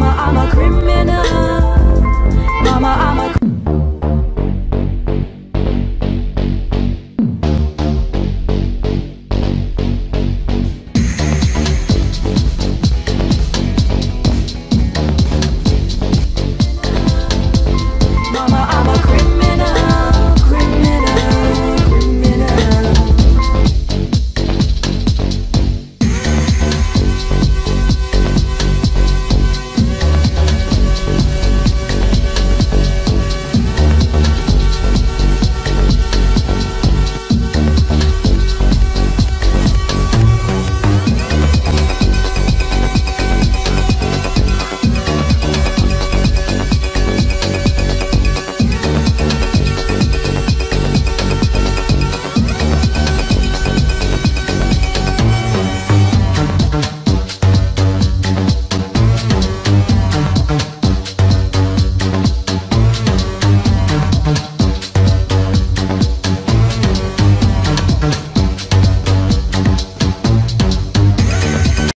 I'm a criminal. Mama, I'm a criminal.